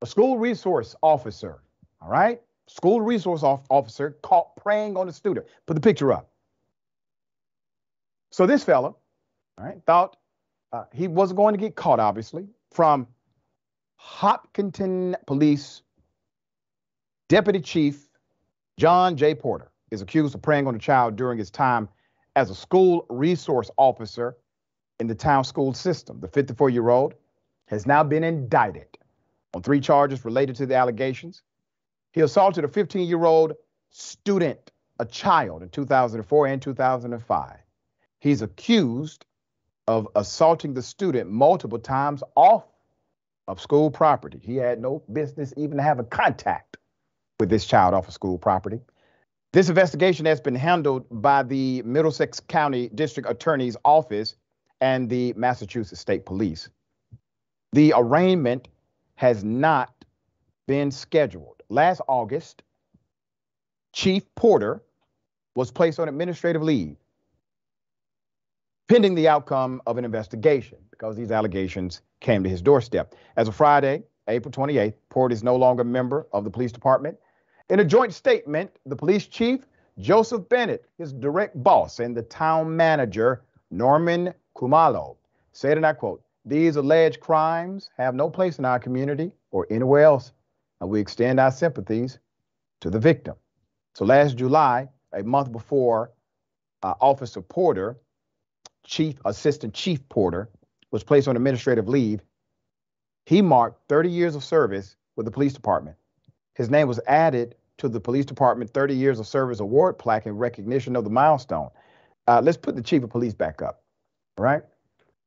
A school resource officer, all right? School resource officer caught preying on a student. Put the picture up. So this fella, all right, thought he wasn't going to get caught, obviously, from Hopkinton Police Deputy Chief John J. Porter is accused of preying on a child during his time as a school resource officer in the town school system. The 54-year-old has now been indicted on 3 charges related to the allegations. He assaulted a 15-year-old student, a child, in 2004 and 2005. He's accused of assaulting the student multiple times off of school property. He had no business even having contact with this child off of school property. This investigation has been handled by the Middlesex County District Attorney's Office and the Massachusetts State Police. The arraignment has not been scheduled. Last August, Chief Porter was placed on administrative leave pending the outcome of an investigation because these allegations came to his doorstep. As of Friday, April 28th, Porter is no longer a member of the police department. In a joint statement, the police chief, Joseph Bennett, his direct boss, and the town manager, Norman Kumalo, said, and I quote, "These alleged crimes have no place in our community or anywhere else, and we extend our sympathies to the victim." So last July, a month before Officer Porter, Assistant Chief Porter, was placed on administrative leave, he marked 30 years of service with the police department. His name was added to the police department 30 years of service award plaque in recognition of the milestone. Let's put the chief of police back up, all right?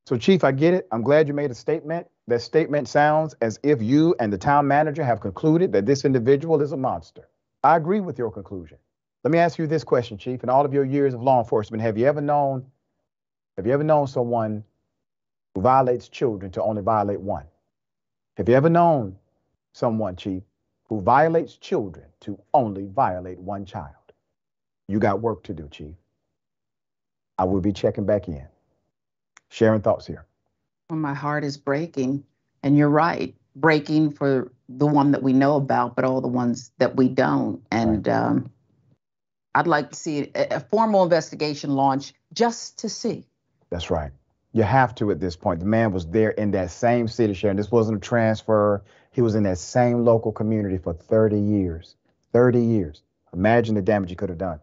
So, Chief, I get it. I'm glad you made a statement. That statement sounds as if you and the town manager have concluded that this individual is a monster. I agree with your conclusion. Let me ask you this question, Chief. In all of your years of law enforcement, have you ever known someone who violates children to only violate one? Have you ever known someone, Chief, who violates children to only violate one child? You got work to do, Chief. I will be checking back in. Sharing thoughts here. Well, my heart is breaking, and you're right, breaking for the one that we know about, but all the ones that we don't. And right. I'd like to see a formal investigation launch just to see. That's right. You have to at this point. The man was there in that same city, Sharon. This wasn't a transfer. He was in that same local community for 30 years. 30 years. Imagine the damage he could have done.